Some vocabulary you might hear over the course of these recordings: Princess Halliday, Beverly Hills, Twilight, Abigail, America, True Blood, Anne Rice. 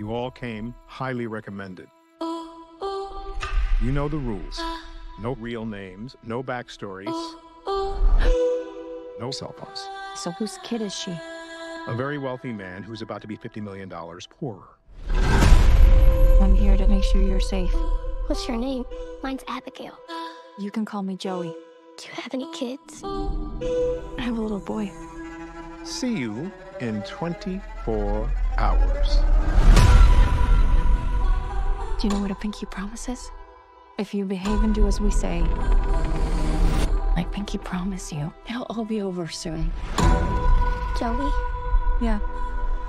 You all came highly recommended. You know the rules. No real names, no backstories, no cell phones. So whose kid is she? A very wealthy man who's about to be $50 million poorer. I'm here to make sure you're safe. What's your name? Mine's Abigail. You can call me Joey. Do you have any kids? I have a little boy. See you in 24 hours. Do you know what a pinky promise is? If you behave and do as we say, like Pinky promise you, it'll all be over soon. Joey? Yeah?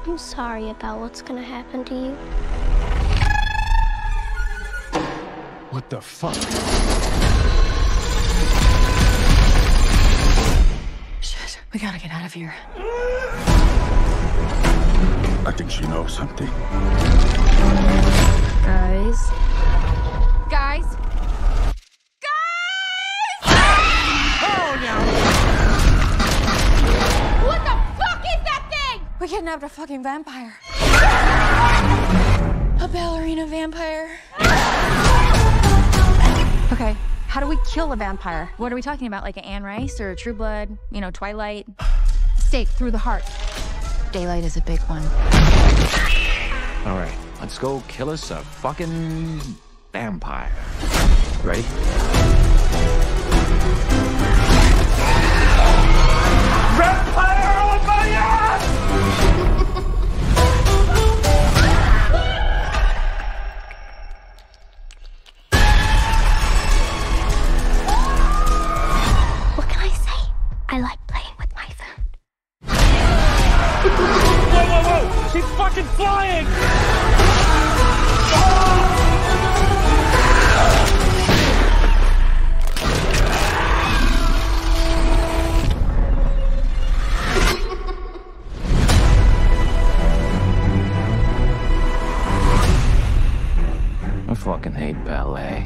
I'm sorry about what's gonna happen to you. What the fuck? Shit, we gotta get out of here. I think she knows something. Guys! Oh no! What the fuck is that thing? We kidnapped a fucking vampire. A ballerina vampire. Okay, how do we kill a vampire? What are we talking about? Like an Anne Rice or a True Blood? You know, Twilight? Stake through the heart. Daylight is a big one. All right, let's go kill us a fucking vampire. Ready? Vampire on my ass! What can I say? I like playing with my phone. Whoa, whoa, whoa! She's fucking flying! Oh! I fucking hate ballet.